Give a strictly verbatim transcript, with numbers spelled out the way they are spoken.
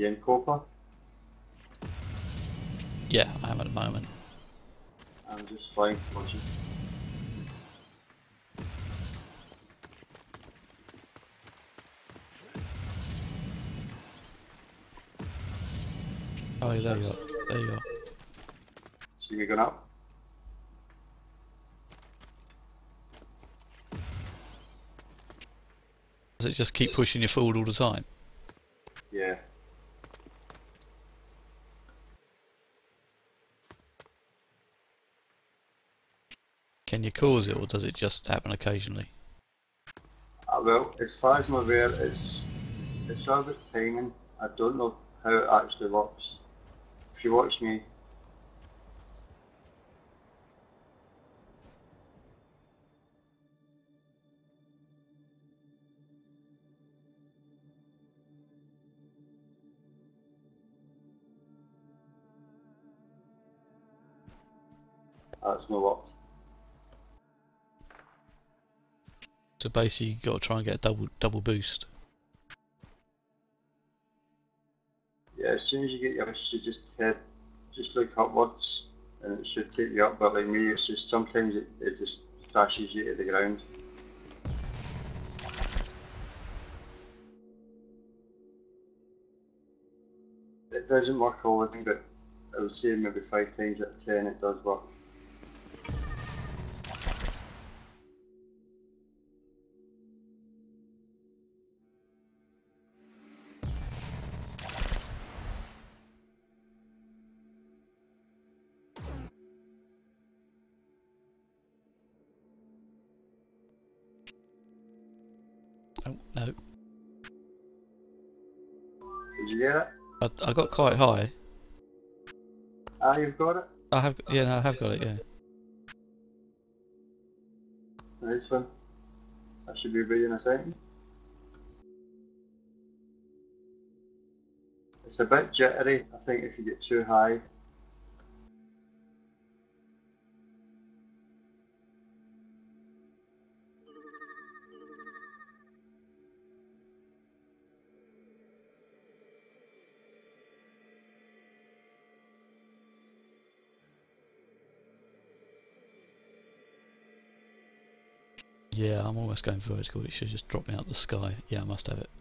you in Corpa? Yeah, I am at the moment. I'm just flying towards you. Oh, yeah, there you are. There you are. So you're going up? Does it just keep pushing you forward all the time? Yeah. Can you cause it, or does it just happen occasionally? Uh, well, as far as I'm aware, it's, it's rather timing. I don't know how it actually works. If you watch me... That's no what. So basically you've got to try and get a double double boost. Yeah, as soon as you get your boost, you just head, just look upwards and it should take you up, but like me, it's just sometimes it, it just crashes you to the ground. It doesn't work all the time, but I would say maybe five times out of ten it does work. Oh, no. Did you get it? I, I got quite high. Ah, uh, you've got it? I have, yeah, no, I have got it, yeah. Nice one. I should be ready in a second. It's a bit jittery, I think, if you get too high. Yeah, I'm almost going vertical, it should just drop me out of the sky. Yeah, I must have it.